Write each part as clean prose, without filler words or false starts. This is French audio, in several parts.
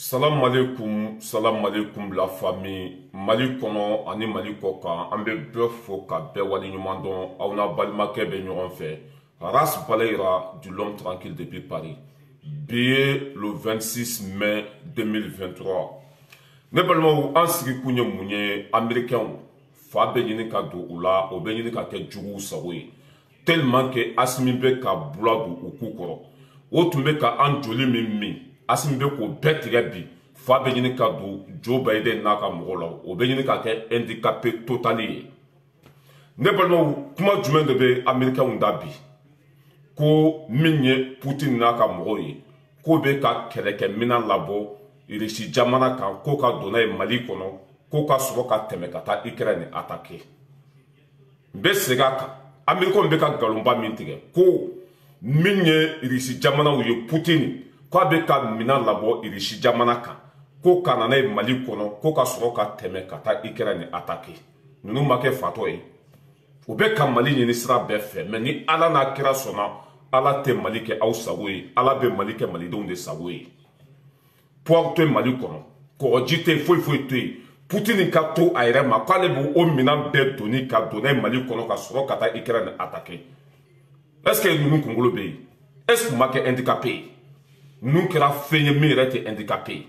Salam alaikum la famille. Mali kono ani Mali koka ambe bœuf fo ka be wali nyuma don awna balmake be nyon fe. Ras Balaira du l'homme tranquille depuis Paris. Billet le 26 mai 2023. Ne balmo ansiki kunye munye américain fa be yini ka do ola o be yini ka ke djuru sawe. Tellement que asmimbe ka blagu ukukoro. Otumbe ka anjoli mimi. Asimbe ko betrebi fa be yini ka do Joe Biden na ka molo o be yini ka ke handicapé totali ne balmo kuma jumen de be amerika undabi ko minye Putin na ka molo ko be ka keleke minan labo irishi jamana ka ko ka dona Mali kono ko ka suko ka temekata Ukraine attaquer be segaka amerika be ka galomba mintige ko minye irishi jamana uye Putin Kwa beka minan labo irishi jamanaka. Ko kanane Mali kono. Ko ka soroka teme kata Ukraine atake. Nunu make fatoe. Ubeka Mali ni nisra befe. Meni ala na kira sona. Ala te Mali ke au sawe. Ala be Mali ke Mali donde sawe. Pwa te Mali kono. Ko ojite foy te. Putin ka to airema. Kwa lebu o minan be doni ka donay Mali kono ka soroka ta Ukraine atake. Eske nunu kongolo beyi? Eske make handicapé? Nous qui la feignons mérite handicapé.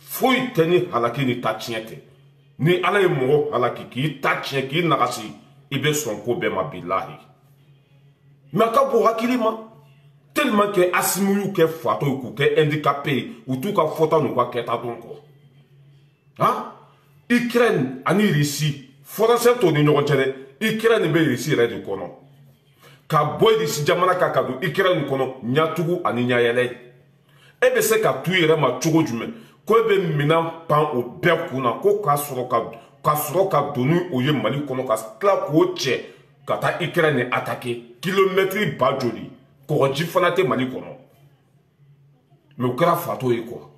Fouille tenir à la qui ni tachente. Ni à la moro à la qui tachente qui n'a rassi. Ibe son kobe ma bilahi. Mais quand pour akilima, tellement que assimou que fato ou que handicapé ou tout ka fota nous quoi qu'est à ton corps. Hein? Ukraine ani ici. Français ton ignorant chere. Ukraine be ici red du konon. Ka boy d'ici jamana kakadou. Ukraine konon nyatugu ani nyayele. Ebe se ka tuire ma chogo jume ko be minan pan o bekuna ko kasroka donu oye Mali kono ka kla ko che kata Ukraine attaquer kilometri bajoli ko jifanate Mali kono me ukra fato e ko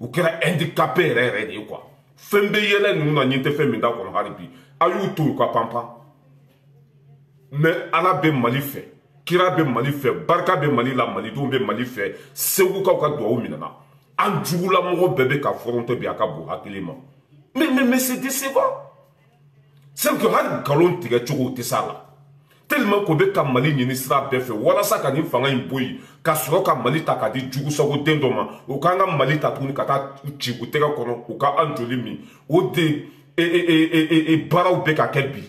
ukra handicapé rere de ko fembe yele nu na nyinte feminda kono haribi ayu tu ko pampa me ala be Mali fe Kira be Mali fe, Barka be Mali la Mali, Doum be Mali fe, Segou ka wka doua ou minana. Andjou la moro bebe ka foronte be akabou hakilima. Mais c'est décevant. C'est que hal galon tire chogo te sala. Tellement kobe ka Mali nyenisra be fe, wala sa ka nin fanga imboyi, ka soro ka Mali takadi djougou sa go dendoma, ou ka nga Mali tatouni kata uchigou tega konon, ou ka anjoli mi, ou de bara ou be ka kebi.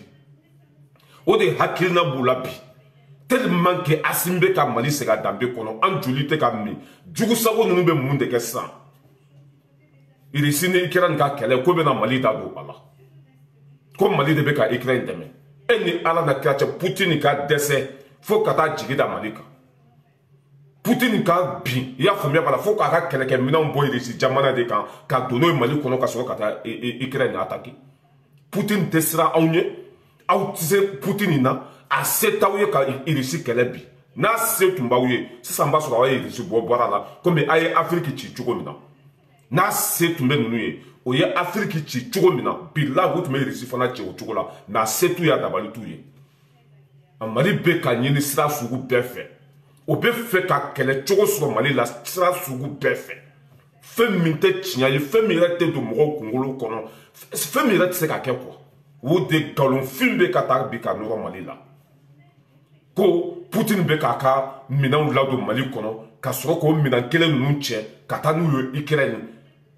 Ou de hakilina boulabi. Tellement que Asimbe ka Mali se ga dambe kono anjuli te ka mi djugusago nunu be munde ke san iri sine Ukraine ka kele ko be na Mali ta do bala ko Mali de be ka Ukraine deme eni ala na krache Putin ka dese fo kata jigida Malika Putin ka bi ya famia bala fo ka ka kele ke mina on boy iri si jamana de kan ka dono Mali kono ka so kata Ukraine attaquer Putin tesra aunye autise Putin na A cet aouye ka irisi kelebi. Na se tumba ouye. Si samba so aouye irisi boara la. Comme aye Afrique chi chugomina. Na se tumbe nounouye. Oye Afrique chi chugomina. Bila gout me irisi fana chi chugola. Na se touya dabali touye. Amali beka nyeni sira sugu befe. Obe feka kele chugo so mali la sira sugu befe. Feminte chinyaye. Femirete do moro kongolo konon. Femirete se kake kwa. Ou de galon filmbe katak bika noro mali la. Ko Putin bekaka minan lado Mali kono kasroko minan kelen nunche katanu yo Ukraine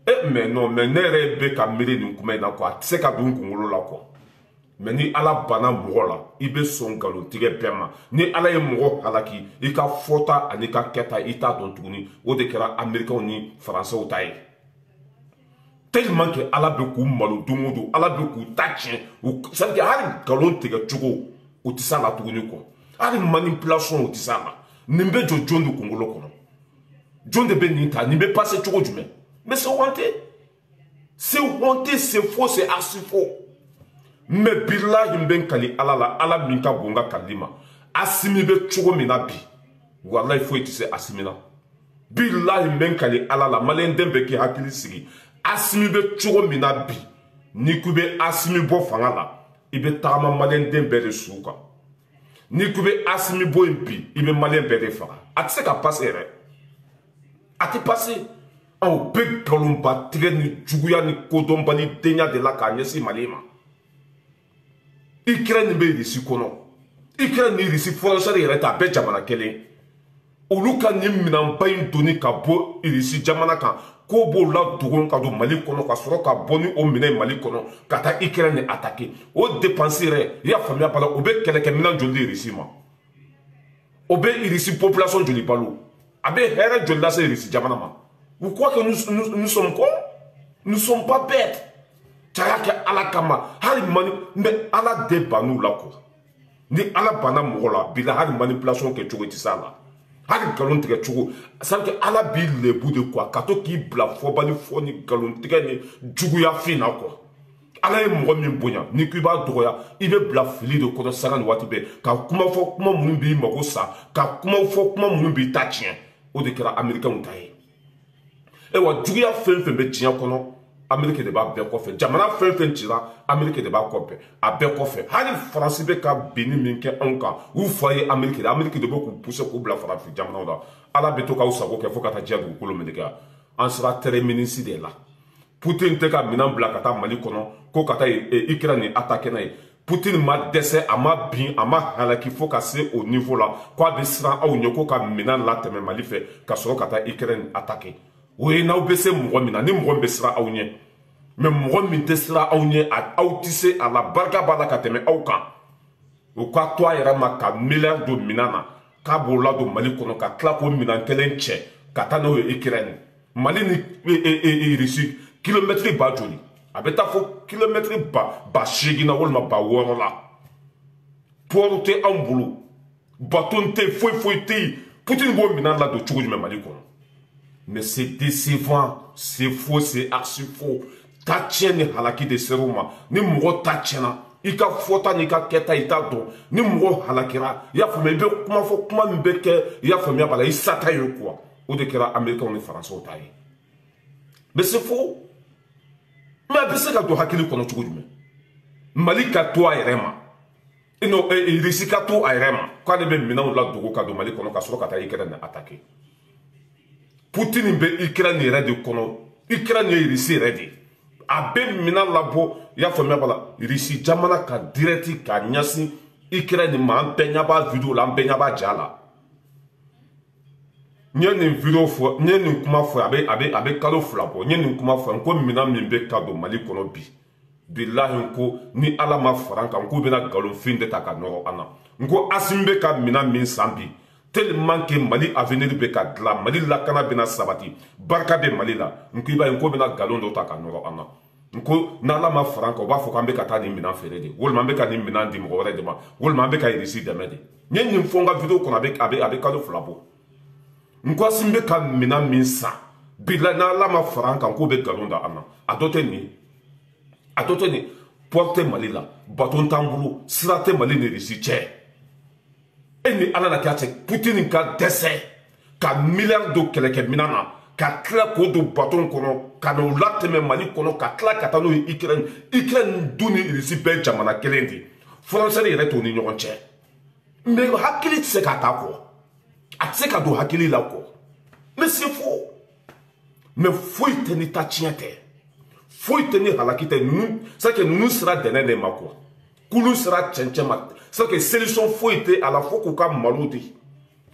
e mais non mais nere beka mele nkume na kwa tseka bungungolo la kwa mais ni ala bana mrola ibe son galon tige pema ni ala e mro alaki ika fota anika keta ita dontuni o de kera américain ni français o taï tellement que ala beku malo domodo ala beku tachin ça veut dire ala galon tige chugo o tisa la tuni kwa Ari manipulation au tisama. Nimbe John de Congolo kono. John de Benita, nimbe passe choco du même. Mais c'est honte. C'est honte, c'est faux, c'est assez faux. Mais Billa Yimben Kali Alala, Ala Minka Bonga Kalima. Assimile choco minabi. Voilà, il faut être assimila. Billa Yimben Kali Alala, Malendembeki Hakili Siri. Assimile choco minabi. Nikube Assimile Bofangala. Ibe Tama Malendembere Souka. Ni koube asimi bo impi, il me malien bede fara. A ti se ka passe ere. A ti passe. au peuple Colomba, Treni, Djougouyan, Kodombani, Tenya de la Kanyesi Malema. Ukraine be risi kono. Ukraine risi foranchari reta be jamana kelen. Oluka ni minan bayin doni ka bo risi jamana kan ko bo la dogon ka do Mali kono ka soro ka boni o minan Mali kono ka ta Ukraine attaquer. O dépenser ya famille pala obe keleke minan jondi risi ma. Obe risi population jondi balo. Abe here jonda se risi jamana ma. Vous croyez que nous sommes quoi? Nous ne sommes pas bêtes. Mais ala débat nous là quoi. Ni ala bana mourla, bila a manipulation que tu veux dire ça là. Hal galon très chou. Ça veut dire ala bille le bout de quoi. Kato qui blafo bali foni galon très ni djougouya fina quoi. Ala y mourra mi boya, ni kuba droya, il est blafili de quoi ça en watibe. Car comment faut comment moumbi marosa, car comment faut comment moumbi tachien. Ou de kera américain ou taille. Et wa djougouya fin fin me tchien kono. Amérique de bas bien coiffé. Jamana fait un tira. Amérique de bas coiffé. A bien coiffé. Allez, France be ka béni minke anka. Ou foyer Amérique. Amérique de beaucoup poussé pour la France. Jamana da. Ala beto ka ou sabo ke foka ta diago kolo menega. On sera très minci de là. Poutine teka minan blakata Mali kono. Ko kata e Ukraine attaqué na. Poutine ma dessert ama bin ama halaki foka se au niveau là. Quoi de sera au nyoko ka minan la teme Mali fait ka soro kata Ukraine attaqué. Oui, n'a pas baissé mon romin, ni mon bessera aunien. Mais mon romin tessera aunien à autissé à la barca balakateme aucan. Au quoi toi et ramaka milliard de minana, cabola de malikono, caclapo minan kelenche, katano et Ukraine. Malini et Russie, kilométrie bas joli. Abetafo, kilométrie bas, chegina wolma bawala. Porte en boulot. Baton te fouille, Poutine bon minan la de chou du même malikono. Mais c'est décevant, c'est faux, c'est archi faux. Tachene halaki de seruma, ni moro tachena, ika fota ni ka keta itado, ni moro halakira, ya fome be kuma fo kuma mbeke, ya fome bala isata yo quoi. Ou de kera américain ou français ou taï. Mais c'est faux. Mais bese ka do hakili kono chugume. Malika to airema. Ino e risika to airema. Kwa ne be mina ou la dogo ka do Mali kono ka soro ka taï kera na attaquer. Poutine be Ukraine ira de kono. Ukraine irisi redi. Abe mina labo ya famia bala irisi jamana ka directi ka nyasi Ukraine ma mpenya ba video la mpenya ba jala. Nyene video fo nyene kuma fo abe kalo flabo nyene kuma fo nko mina mbe ka do Mali kono bi. Billahi nko ni ala ma franka nko be na galo fin de taka no ana. Nko asimbe ka mina min sambi. Tellement que Mali a venu de Beka Glam, Mali la Kana Bena Sabati, Barka de Mali la, Nkiba Nkobena Galon d'Otaka Noro Anna. Nko Nala ma Franco, Wafokambeka Tani Minan Ferede, Wolmambeka Minan Dimore de Ma, Wolmambeka Irisi de Mede. Nyen Nfonga Vido Konabek Abe Kado Flabo. Nko Simbeka Minan Minsa, Bila Nala ma Franca Nkobe Galon d'Anna. Adoteni, Adoteni, Porte Mali la, Baton Tamburu, Slate Mali Nerisi Tche. Ni ala na kati Poutine ka dessert ka milliard de quelques minana ka claque au bâton kono ka no latte même Mali kono ka claque atano Ukraine duni recibe jamana kelendi français ire to ni nyonche mais hakili tse ka ta ko atse ka do hakili la ko mais c'est faux mais faut tenir ta tiente faut tenir ala kite nous ça que nous sera donné ma ko Koulou sera tchenchemat. C'est que solution faut être à la fois qu'on a malodé.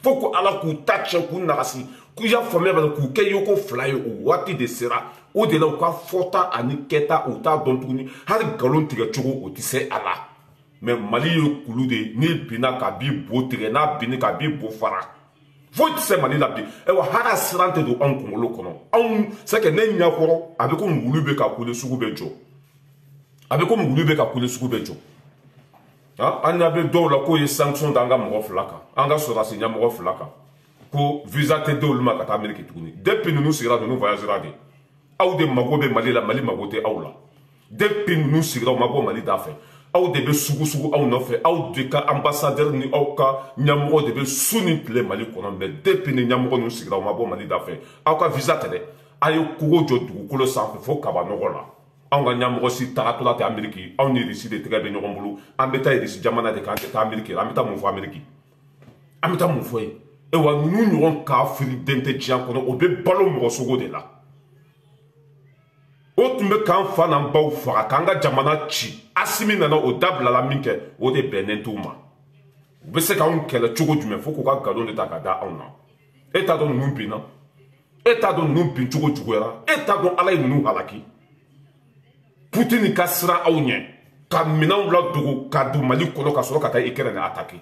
Faut qu'on a la coutache qu'on narasi. Qu'on a formé avec qu'on keyoko flyer ou wati de sera. Ou de là qu'on a forta aniketa ou ta dontouni. Har galon tigachoro ou tisse ala. Mais Mali yo koulou de ni bina kabi bo tirena bini kabi bo fara. Faut tisse Mali la bi. Et wa hara serante do an kongolo konon. An c'est que ne nya koron. Avec on moulube ka koule soukoubedjo. Avec on moulube ka koule soukoubedjo. On a besoin de sanctions dans la Moroflaka. On a besoin de Moroflaka. Pour visiter le Macat Amérique. Depuis nous serons de nous voyager. Aou de Magobe Mali la Mali Magote Aoula. Depuis nous serons Mago Mali d'affaires. Aou de Bessougou Aou Nofe. Aou de Ka ambassadeur ni Aouka. Nyamro de Bessounit le Mali qu'on a. Mais depuis nous serons Mago Mali d'affaires. Aouka visiter. Aïe Kouro Jodou Kolo Sanfé Fokabanorola. On a un aussi tarato d'Amérique, on est ici de très bien au boulot, en bétail de Jamana de Cantet Amérique, la métamorphose Amérique. En métamorphose, et on nous n'aurons qu'à faire d'intégrer qu'on a au bébé ballon de la. Kotumbe kan fanan baw fara kanga jamana chi asimi nana o dabla la minke o de benentuma be se ka on kele chugo du me foko ka gadon de takada ona eta don numpi na eta don numpi chugo chugoera eta don alai nu halaki Putin kasra awnye kamina wla dugo kadu mali kono kasoro kata ikere na ataki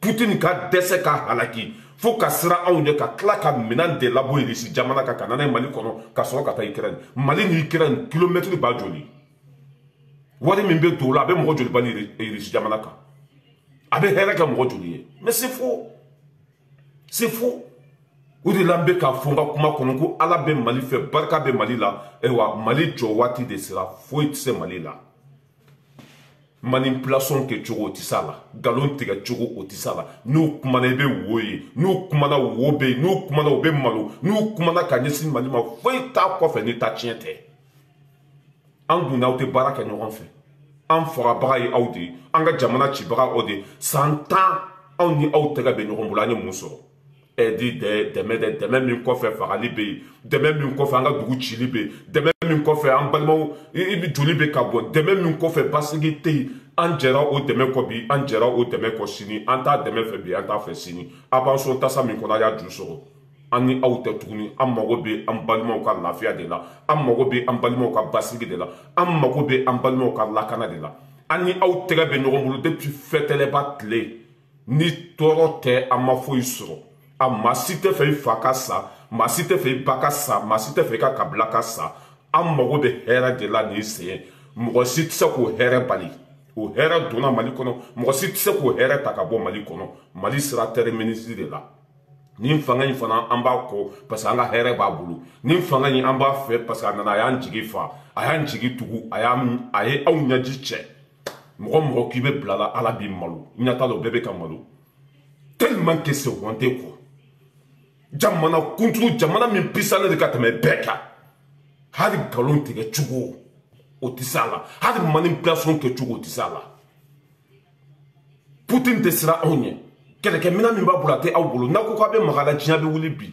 Putin ka dese ka halaki Faut qu'à sera un de claque menant de la boue ici, Jamana Kakana, Mali Kono, Kassoka Kata Ikren, Mali Ikren, kilomètre de Bajoli. Wadimbe tout là, même Roger Bali et Jamanaka. Avec Heraka Mrojoli. Mais c'est faux. C'est faux. Ou de l'ambeka Fonga Kuma Konoko, Alabé Mali fait Barka de Mali là, et wa Mali Jowati de Sera, Fouitse Mali là. Manipulation que tu rotissas là, galon tega tu rotissas là, nous kumanebe ouye, nous kumana ouobe, nous kumana obe malo, nous kumana kanyesi malima, fais ta coiffe ne ta tiente. Angouna ou te bara que nous on fait, en fera bara et audi, anga jamana chibara audi, s'entend, on y out tega benurombolani mousso. Et dit de même une coiffe faralibé, de même une coiffe anga douchi libé, de même une coiffe en balmao, il joulibé carbon, de même une coiffe basiguité, en gérant au demain kobi, en gérant au demain kochini, en tas demain faible, en tas fessini, avant son tassa mikonaya du soro. En y out tourni, en marobé, en balmao car la fia de là, en marobé, en balmao car bassigui de là, en marobé, en balmao car la cana de là. En y out terre benuromboulou depuis fête les battelés, ni toro terre à ma fouille soro. Ma cité fait fakasa, ma cité fait bakasa, ma cité fait kakablakasa, amoro de hera de la nisé, m'rocite sa ko hera bali, ou hera dona malikono, m'rocite sa ko hera takabo malikono, mali sera terminisi de la. N'imfanga n'fana ambako, parce qu'anga hera babulu, n'imfanga n'amba fait parce qu'anana ayan jigifa, ayan jigitugu, ayam aye aounyajiche, m'rom rokibe blala alabim malou, n'yatalo bébé kamalou. Tellement que c'est rendu quoi. Jamana contre jamana min pisale de katame beka hadi galon tege chugo otisala hadi manipulation ke chugo otisala Putin te sera onye keleke mina min ba bulate awbulu nako ka be magala jinabe wulibi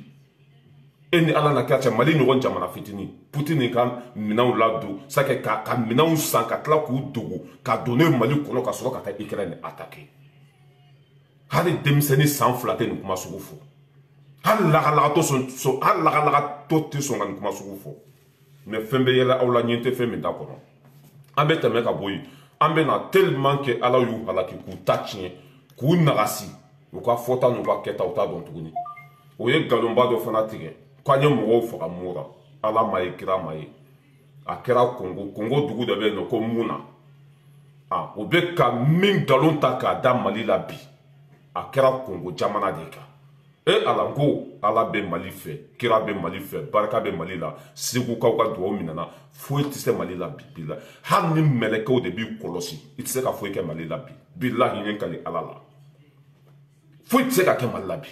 eni ala na kacha mali ni won jamana fitini Putin kan mina uladu sake ka mina usanka tlaku dogo ka donner mali kono ka soka ta Ukraine attaquer hadi demiseni sans flatter nous kuma soufou Allah tout son an kuma soufo mais fembe yela awla nyente fembe dakono ambe teme ka boyi ambe na tellement que ala yu ala ki ku tachin ku narasi ko afota no ba keta uta don tuguni oye galomba do fanatique ko nyam wo fo amura ala mai kira mai akira kongo kongo dugu de be no ko muna ah obe ka min dalon taka da mali la bi akira kongo jamana de ka et alango ala be mali fait kira be mali fait baraka be mali la siku ka ka do minana foi tiste mali la bibila hanni meleke o de bi kolosi itse ka foi ke mali la bi billahi yen kali ala la foi tse ka ke mali la bi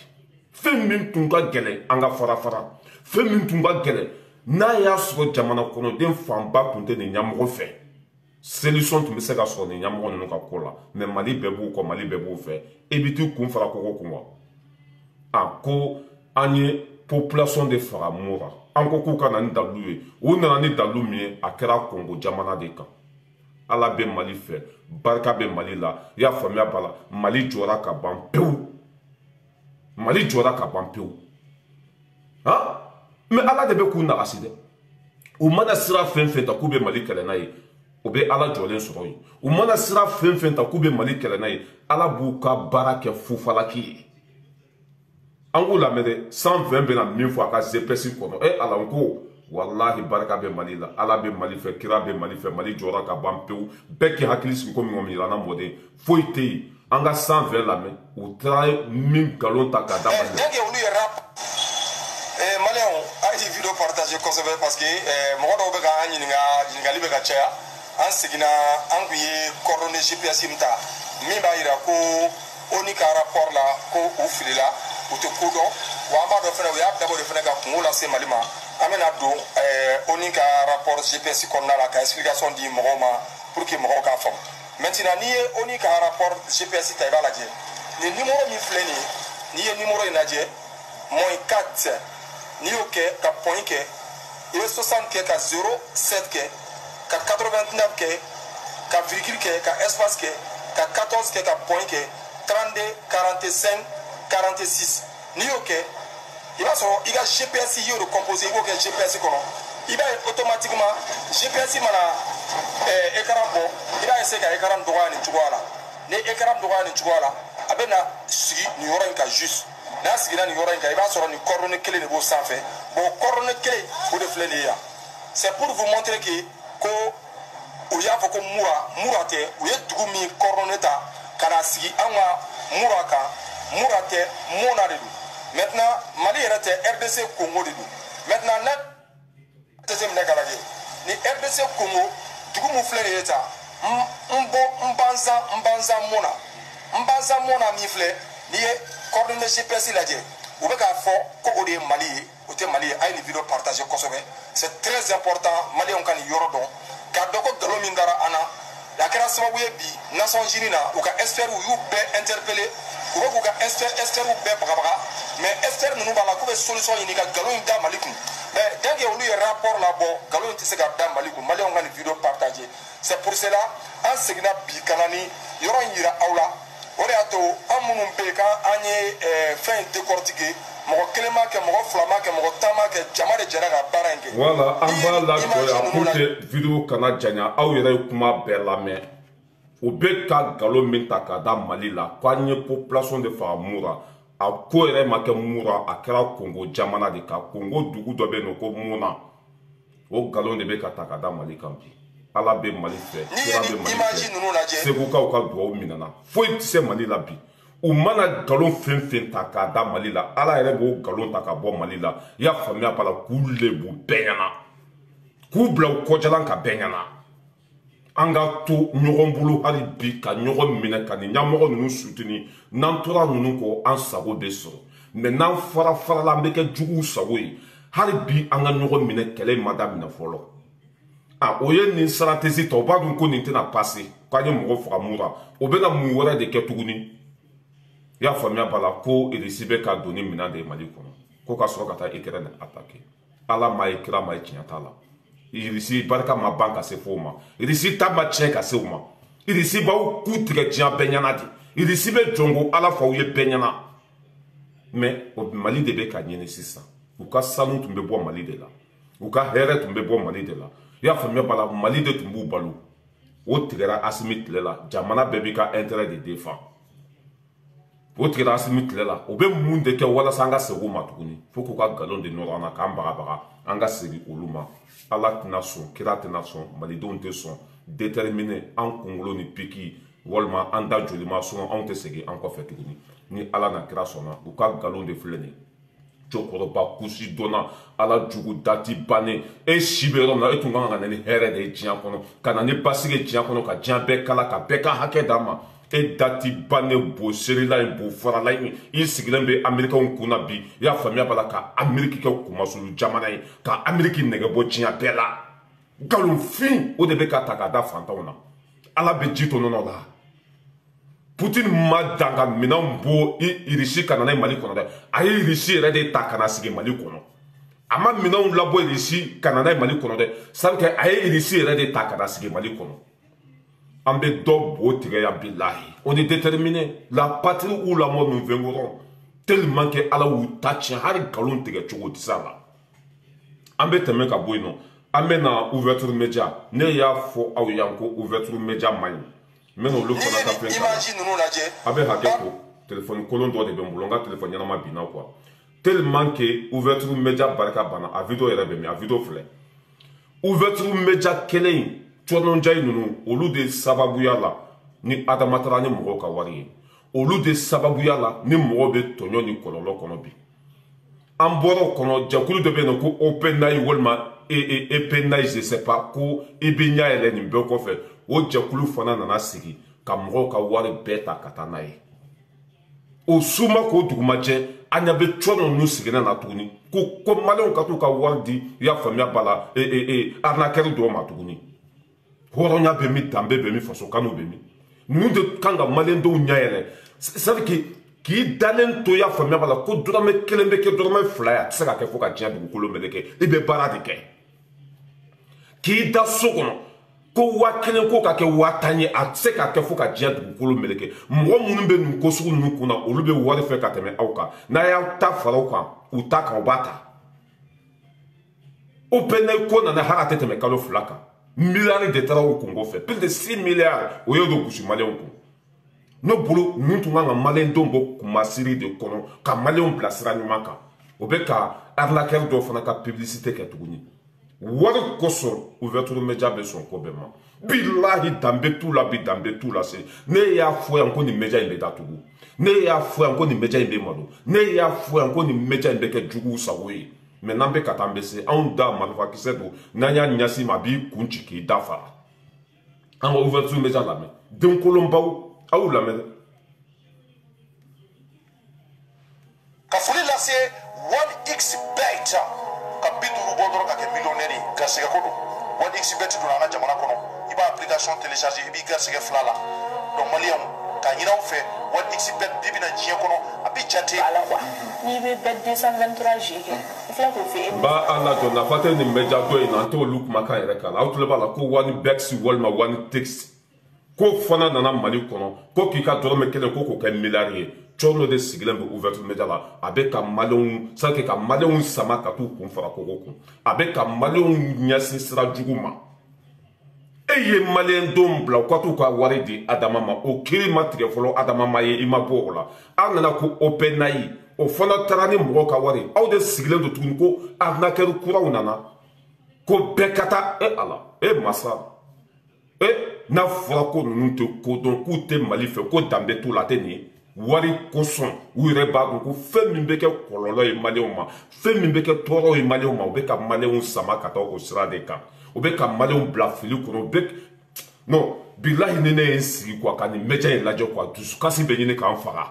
femin tunga gele anga fara fara femin tunga gele na ya so jamana kono den famba kunte ne nyam ko fe solution to mese ka so ne nyam ko no ka kola mais mali bebu fe ebitu kun fara ko ko Anko anye population de Faramora. Anko kouka nani dalouye. Ou nani dalouye akera Congo jamana deka. Ala be mali fe. Barka be mali la. Ya famia bala. Mali jora ka bampeu. Mali jora ka bampeu. Ha? Me ala debe kou na aside. Ou mana sira fen fen ta koube mali kelenaye. Obe ala jolen soroye. Ou mana sira fen fen ta koube mali kelenaye. Ala bouka barake foufalakiye. Ango la mede 120 bena 1000 fois ka zepesi kono e ala ngo wallahi baraka be mali la ala be mali fe kira be mali fe mali jora ka bampeu beki haklis ko mi ngomi la na mode foite anga 120 la me ou trai 1000 galon ta kada ba ngi wulu ya rap e malion a di video partager conserver parce que mo do be ka anyi nga libe ka cha an sigina angu ye corona GPS imta mi ba ira ko oni ka rapport la ko ou fili la Ute kudo, wamba do fene wea dabo de fene ka kungula se malima. Amena do, oni ka rapport GPS kon na la ka explication di mroma pour que mro ka fam. Maintenant ni oni ka rapport GPS taiba la je. Ni numéro mi fleni, ni numéro inaje, moins 4. Ni OK ka point ke et 60 k ka 0,7 k ka 89 k ka virgule k ka espace k ka 14 k ka point k 32 45 46 ni ok il va sur il a GPS il est composé il a GPS comment il va automatiquement GPS il a écran bon il va essayer d'écran droit ni droit là les écran droit ni droit là avec na suivi ni aura une juste na suivi na ni aura une il va sur une corne quelle est beau sans fait bon corne quelle vous reflète là c'est pour vous montrer que où il y a beaucoup mourate où il y a tout mis corne ta kana suivi anga mouraka mourate monarelu. Maintenant, Mali est RDC Congo. Maintenant, nous sommes RDC Congo. Tout le monde est là. C'est très important. Mali on kan yorodon. Car la création de Nations Unies, ou qu'à espérer ou bien interpeller, ou qu'à espérer ou bien brabra, mais espérer nous va la trouver solution unique à Galon Damalikou. Mais dès qu'on lui rapport là-bas, Galon Tisséga Damalikou, Mali on a une vidéo partagée. C'est pour cela, en signant Bikanani, Yoran Yira Aula, Oreato, Amoun Beka, Agne, fin décortiqué. Voilà, en bas là, pour cette vidéo canadienne, où il y a eu Kuma Berlame, au Beka Galo Mintakada Malila, Kanye population de Famura, à Kouere Makemura, à Kera Congo, Jamana de Ka, Congo, Dougou Dobe Noko Mouna, au Galo de Beka Takada Malikampi, à la Bé Malifé, c'est pourquoi on a droit au Minana. Faut que tu sais Malila Bi. Ou mana galon fin fin taka da malila ala ere bo galon taka bo malila ya famia pala kule bo benyana kubla ko jalan ka benyana anga to nyorombulu ali bi ka nyorom mina ka ni nyamoro nu sutini nantora nu ko ansago beso me nan fara fara la meke jugu sawi hali bi anga nyorom mina kele madame na folo a oyen ni stratégie to ba dun ko ni tena passer ka ni mo fara mura obena mu wala de ketuguni ya famille balako et recevoir ka donner mina de Mali kono ko ka so ka ta ikran attaquer ala ma ikra ma tianta la il receive barka ma banque se forma il receive ta ma check se forma il receive ba ku tre tian benyana di il receive jongo ala fa uye benyana mais au Mali de be ka nyene 600 ou ka salut tumbe bo Mali de la ou ka heret tumbe bo Mali de la ya famille balako Mali de tumbu balu o tigara asmit lela jamana bebe ka intérêt de défense autre là c'est mitle là au même monde que wala sanga sego matuni faut qu'on a galon de nord ana kambara bara anga seri uluma ala nation kirat nation malidon te sont déterminés en Congolo ni piki walma anda jolima sont en te segi encore fait ni ala na krasona ou ka galon de fleni chokoro ba kusi dona ala jugu dati bane e shiberon na etunga ngana ni here de tian kono kana ne pasige tian kono ka jambe kala ka beka hakedama et dati bane bo serila bo fara la il siglembe américain kuna bi ya famia bala ka amérique ka kuma sulu jamana ka amérique nega bo tinya bela galon fin o debe ka takada fantauna ala be jito nono la Poutine madanga minan bo irishi kanana Mali kono da ay irishi rede takana sigi Mali kono ama minan la bo irishi kanana Mali kono da sanke ay irishi rede takana sigi Mali kono. On est déterminé. La patrie ou la mort nous vaincrons. Tellement que Allah ou tache har galon tege chogotisala. Ambe temen ka boyno. Amena ouverture média. Ne ya fo awiyanko ouverture média man. Meno loko na ka plein. Imagine nous la djé. Ambe hakeko téléphone colon droit de bembolonga téléphone yana ma bina quoi. Tellement que ouverture média baraka bana a vidéo era be mi a vidéo flé. Ouverture média kelein Twanonjai nunu, olu de sababuyala, ni adamatara ni moro kawari. Olu de sababuyala, ni moro be tonyo ni kololo konobi. Amboro kono, jakulu de benoko, openai wolma, epenai je sais pas, ko, ebenya ele ni mbeko fe, o jakulu fana nanasigi, ka moro kawari beta katanae. O suma ko dugumaje, anyabe twanon nu sigena natuni, ko komale onkatu kawari di, ya famia bala, arnakeru do matuni. Horonya bemi tambe bemi fasokano bemi nous de kanga malendo nyaere c'est qui dalen toya famia bala ko durame kelembe ke durame flyer c'est ka ke foka dia du ko lo meleke ibe bara de ke Ki da sokon ko wakene ko kake watanye atse kake foka jadu ko meleke mwo munbe nko suku nko na olube wore fe kateme awka na ya ta faroka utaka obata opene ko na harate teme kalo flaka milliards de dollars au Congo fait plus de 6 milliards au yodo kushi malien ko no bulu muntu nga malien dombo kuma siri de kono ka malien placera nyumaka obeka arlaker do fana ka publicité ka tuguni Wadu koso ouverture média besoin complètement. Billahi dambe tout la bi dambe tout la c'est. Ne ya foi encore ni média il est d'atougou. Ne ya foi encore ni média il est malo. Ne ya foi encore ni média il est que djougou saoui. Mais n'ambe katambe c'est un da malva qui c'est do. Nanya nyasi mabi kunchi ki dafa. En ouverture média la main. D'un colomba ou a ou la main. Kafouli la c'est 1x beta. Chono de siglem ouverture média la avec un malon sans que un malon samaka tout qu'on fera kokoko avec un malon nyasi sera djuguma eye malien dombla ko to ko waridi adamama o kirima trefolo adamama ye imapola anana ko openai o fona tarani mbo ka wari au de siglem de tunko avnakeru kura unana ko bekata e ala e masa e na fora ko nunte ko don ko te malife ko dambe tout la teni Wari koson ou rebago ko femimbeke kololo e maleoma femimbeke toro e maleoma obeka maleon samaka to ko sradeka obeka maleon blafili ko obek non billahi nene ensi ko kan meja en lajo ko dusu kasi benine kan fara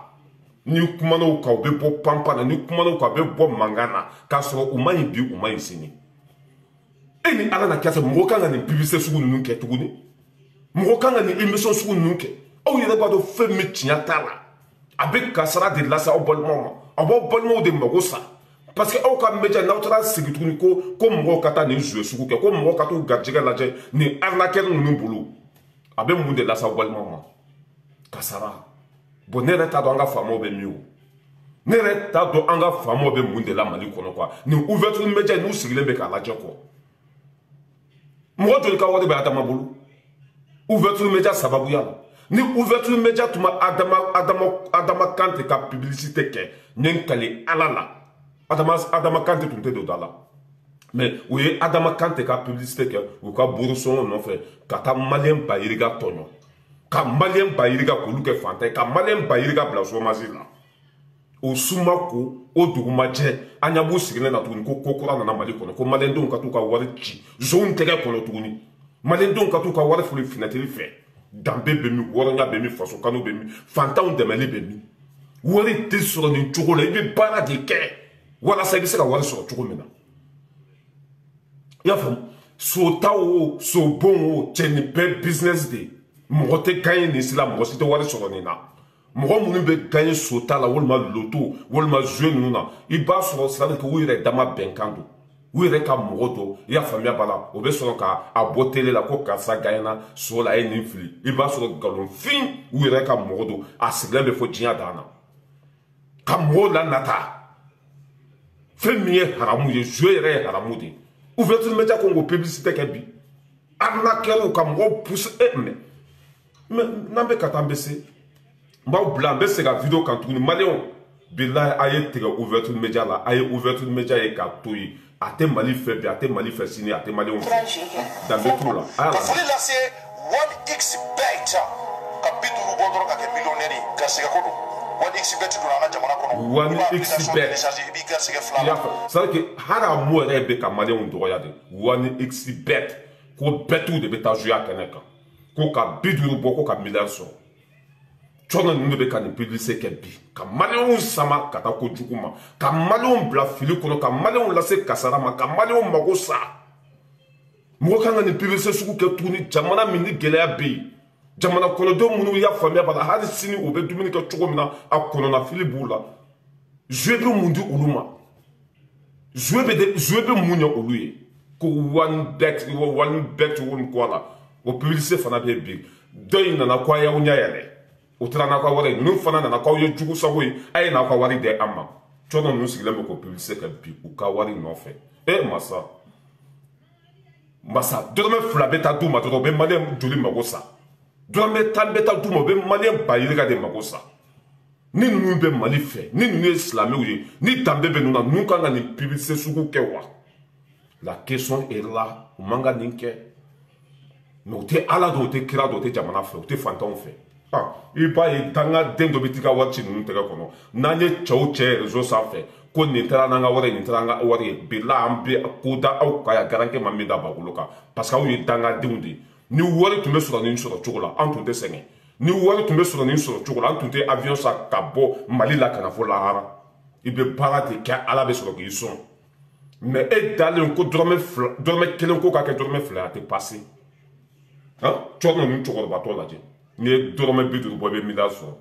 ni kumano ko be bo pampana ni kumano ko be bo mangana kaso umayi bi umayi sini eni ala na kase mokanga ni publicité suku nunke tuguni mokanga ni émission suku nunke o yele ba do femi tinyatala Avec Kassara de la au bon moment. Au bon moment de Marosa. Parce que au cas média, notre sécurité, comme Rokata n'est joué sur le comme Rokata ou Gadjiga Laje, n'est arnaqué dans le boulot. Avec Moudé la au bon moment. Kassara, bonheur ta d'anga famo be mieux. Nere ta d'anga famo be Moudé la Malikonoka. Nous ouverture média, nous sigler avec la Djako. Moi, je le cas de Badama Boulou. Ouverture média, ça va bouillir. Ni ouverture média tu ma adama kante ka publicité ke nyenkale alala adama kante tunte de dala mais oui adama kante ka publicité ke ou ka bourson non fait kata malien ba iriga tonyo ka malien ba iriga kuluke fante ka malien ba iriga blaso mazila o sumako o dugumaje anyabu sigene na tuni ko kokora na mali ko malien don ka tuka warchi zone tega ko tuni malien don ka tuka war fulu finateli fait Dambe bemi, Waranga bemi, Fasokano bemi, Fantan de Mali bemi. Wari te sur une chourole, il veut pas la décaire. Voilà, ça y c'est la Wari sur la chourole maintenant. Yafam, Sotao, Sobon, Tchenipe, Business Day. Mrote gagne les la Mrosite Wari sur la Nena. Mrombe gagne Sota, la Wolma Loto, Wolma Jeununa. Il bat sur la Sala que oui, Dama Benkando. Oui, reka moroto, ya famia bala, obesoka abotele la coca sa gaina sur la enfli. Il va sur le galon fin, oui reka moroto, à sigler faut djia dana. Kamro la nata. Femier haramouye, jouerai haramoude. Ouverture média Congo publicité kebi. Arnaqueur au Kamro pousse aimé. Mais n'ambe katambese. Mbao blambe se la vidéo quand tu ne maléon. Bila aye tire ouverture média la, aye ouverture média et katoui. Até Mali fait bien, até Mali fait signer, até Mali on fait. Dans le trou là. Ah là. Vous là c'est 1x bet. Capito Rubondro qui est millionnaire, Garcia Kodo. 1x bet dans la jamana Kono. 1x bet. Ça veut dire que Hara Mouere Beka Mali on doit y aller. 1x bet. Qu'on betou de beta jouer à Kaneka. Qu'on capito Rubondro qu'on milliard son. Tu as une beka ne publicité qu'elle bi. Kamaleon sama katako djukuma. Kamaleon blafili kono. Kamaleon lase kasarama. Kamaleon magosa. Mwakanga ni publicité suku ke tourni. Jamana mini gelea bi. Jamana kono do munu ya famia bada. Hadi sini oube Dominika choko mina. A kono na fili boula. Jouebe mundi uluma. Jouebe munyo uluye. Ni nous sommes Mali fait, ni nous islamés, ni tambe nous n'avons ni publicité sur quoi. La question est là, on manga n'inquiè. Mais on te ala do, on te kira do, on te jamana fait, on te fantôme fait. Ah, il va y tanga den do bitika watch nous te reconnaît. N'ayez chau chè réseau ça fait. Qu'on n'entra n'anga wari n'entra n'anga wari. Bela ambi koda au kaya garantie mamida baguloka. Parce que oui tanga dénudé. Ni wari tu mets sur la nuit sur le chocolat entre deux semaines. Ni wari tu mets sur la nuit sur le chocolat entre deux avions ça cabo Mali la canafo lahara. Il peut paraître qu'il y a alabé sur le guisson. Mais et d'aller un coup dormir quel un coup qu'à dormir fleur t'es passé. Hein? Tu as nommé tu regardes pas là-dessus. Mais dormir but de boire midas soir.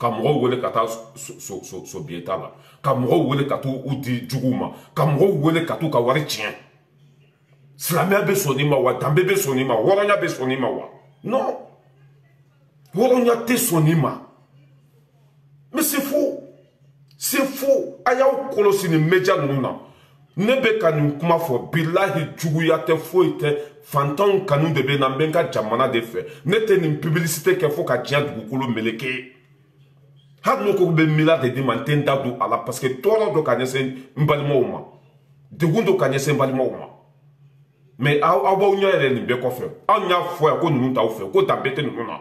Kamro wele kata so bieta là. Kamro wele katu udi juguma. Kamro wele katu kawari chien. Slamia be sonima wa dambe be sonima woronya be sonima wa. Non. Woronya te sonima. Mais c'est faux. C'est faux. Ayao kolosi ni media nuna. Nebe kanu kuma fo bilahi juguya te foite fantan kanu de benambenka jamana de fe nete ni publicité ke fo ka dia dugukulu meleke had no ko be mila de manten dabdu ala parce que toro do kanese mbalimo uma de gundo kanese mbalimo uma mais awo nya ere ni be ko fe anya fo ko nunu ta fe ko ta bete nunu na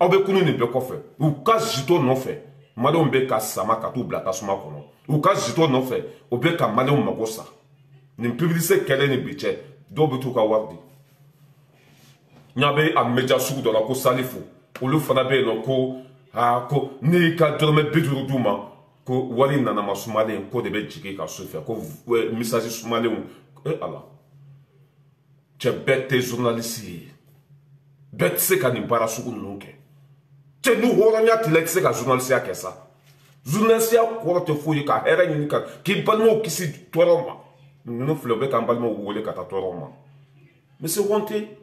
obe kunu ni be ko fe u ka jito no fe malon be ka sama ka tu blata suma kono ou quand je tourne en fait, ou bien quand malheur m'a gossé, ne publicité qu'elle est nébitée, double tout kawardi. N'avez à média sous dans la cour salifou, ou le fanabe loko, ah ko, ni qu'à dormir bidour douma, ko wali nana ma soumalé, ko de béjigé qu'à se faire, ko message soumalé ou, Allah. Tu es bête tes journalistes, bête c'est qu'à n'imbarra sous l'onque. Tu es nous, on a l'excès qu'à journaliste à ça. Journaliste quoi te fouille car rien n'y qui balmo qui si toroma nous fleurbé quand balmo roulé car toroma mais c'est honté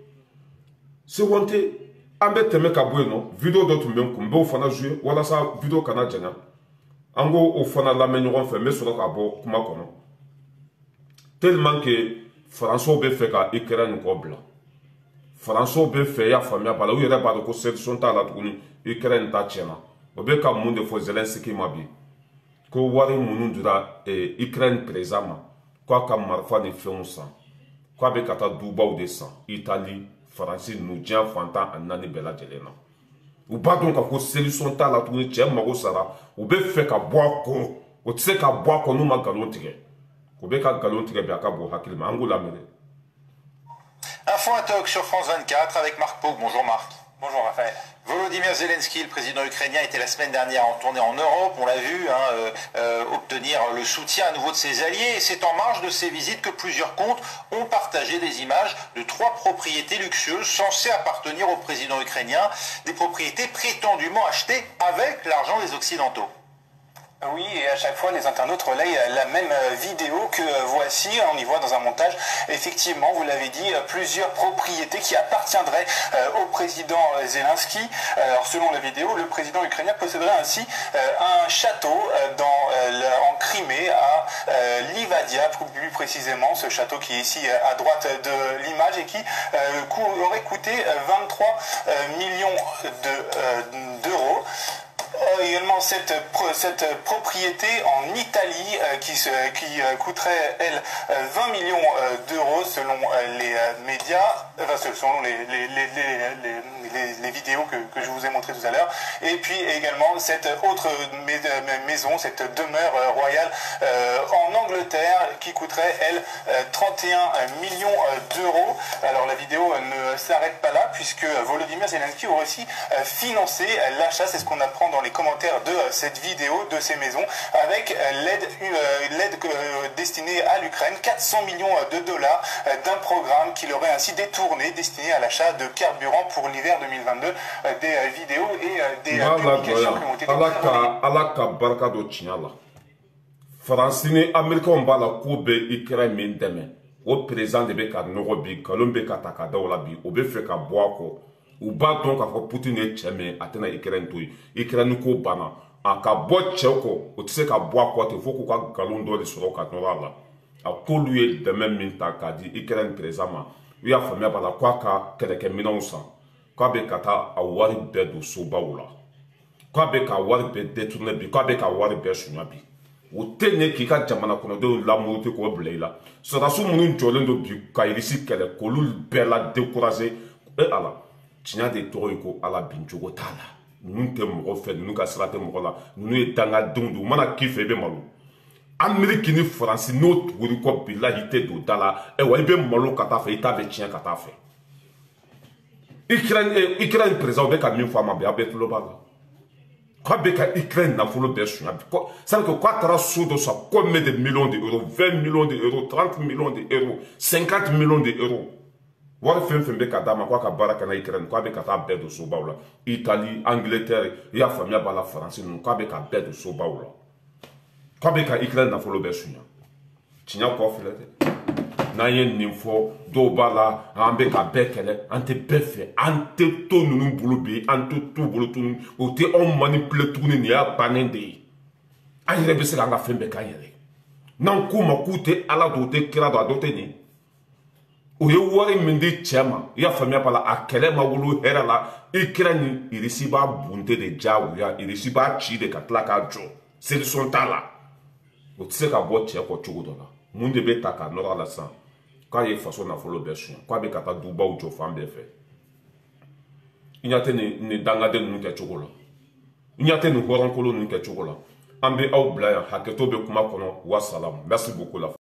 ambet te mec aboué non vidéo d'autres même comme beau fana jouer voilà ça vidéo canadien en gros au fana la menu renfermé sur le cabot comment comment tellement que François Obé fait qu'à écrire une cobla François Obé fait ya famille à parler où il y a pas de conseil sont à la tournée écrire une tachena Obeka monde de Zelensky mabi. Ko wari munu dura Ukraine présama. Kwa ka marfa ne fionsa. Kwa be kata Duba ou desan. Italie, France nous dien fanta anani bela jelena. Ou ba donc ka ko selu son ta la tourne tiem maro sara. Ou be fe ka boa ko. O tse ka boa ko no ma galontre. Ko be ka galontre be ka bo hakil ma angola mele. Info à talk sur France 24 avec Marc Pau. Bonjour Marc. Bonjour Raphaël. Volodymyr Zelensky, le président ukrainien, était la semaine dernière en tournée en Europe, on l'a vu, hein, obtenir le soutien à nouveau de ses alliés. Et c'est en marge de ces visites que plusieurs comptes ont partagé des images de 3 propriétés luxueuses censées appartenir au président ukrainien, des propriétés prétendument achetées avec l'argent des Occidentaux. Oui, et à chaque fois, les internautes relayent la même vidéo que voici. On y voit dans un montage, effectivement, vous l'avez dit, plusieurs propriétés qui appartiendraient au président Zelensky. Alors, selon la vidéo, le président ukrainien posséderait ainsi un château en Crimée, à Livadia, plus précisément, ce château qui est ici à droite de l'image et qui aurait coûté 23 millions d'euros. Également cette propriété en Italie qui coûterait, elle, 20 millions d'euros selon les médias, enfin, selon les vidéos que je vous ai montrées tout à l'heure. Et puis également cette autre maison, cette demeure royale en Angleterre qui coûterait, elle, 31 millions d'euros. Alors la vidéo ne s'arrête pas là puisque Volodymyr Zelensky aurait aussi financé l'achat, c'est ce qu'on apprend dans les commentaires de cette vidéo, de ces maisons, avec l'aide destinée à l'Ukraine, 400 millions de dollars d'un programme qu'il aurait ainsi détourné, destiné à l'achat de carburant pour l'hiver 2022, des vidéos et des publications qui ont été... France ni Américains bala ko be Ukraine min deme o président de be ka norobi Colombie ka takada wala bi o be fe ka boako u ba donc ka ko Poutine cheme atena Ukraine toy Ukraine ko bana aka bo cheko o tse ka boako te foko ka galondo le soro ka norala a ko lui de même min takadi Ukraine présentement wi a famia bala kwa ka kereke minonsa kwa be kata awari bedu sobawula kwa be ka awari be detune bi kwa be ka awari be shunabi ou tenez qui a jamana konodo la moto ko blela sera sous mon jolendo bi kairisi kele kolul bela découragé et ala tinya de toriko ala binjogo tala nous te mo fait nous ka sera te mo la nous etanga dundu mana kife be malu Amérique ni France notre wuri ko bilahi te do tala e wa be malu kata fe ita be tinya kata fe Ukraine présent be ka mi fama be abet lo bala quand l'Ukraine n'a pas le berceau, c'est-à-dire que quand on sous de ça, combien de millions d'euros, 20 millions d'euros, 30 millions d'euros, 50 millions d'euros. Voilà, quoi Italie, Angleterre, il y a famille à la France, nous, quoi de quand l'Ukraine n'a pas le berceau, tu n'as pas fait. Nayen n'importe d'obala, ambeka bekele, ante befe, ante tonu bulubi, ante tu bulutun, ou te on manipule tourne ni a banende. Aïe bese la fin bekaïre. Nan kouma koute ala dote kira do adoteni. Ou ye wari mindi tchema, ya famia pala akele ma wulu hera la, ikrani irisiba bunte de jawia, irisiba chi de katlaka jo. C'est le son tala. Ou tse ka bo tche ko chugodona. Monde beta ka nora la sang. Quand il façon à follow berchon quoi be kata duba ou jofam be fait il y a ne dangade nous ke chocolat il y a nous horon kolo nous ke chocolat ambe au blaya haketo be kuma kono wa salam merci beaucoup la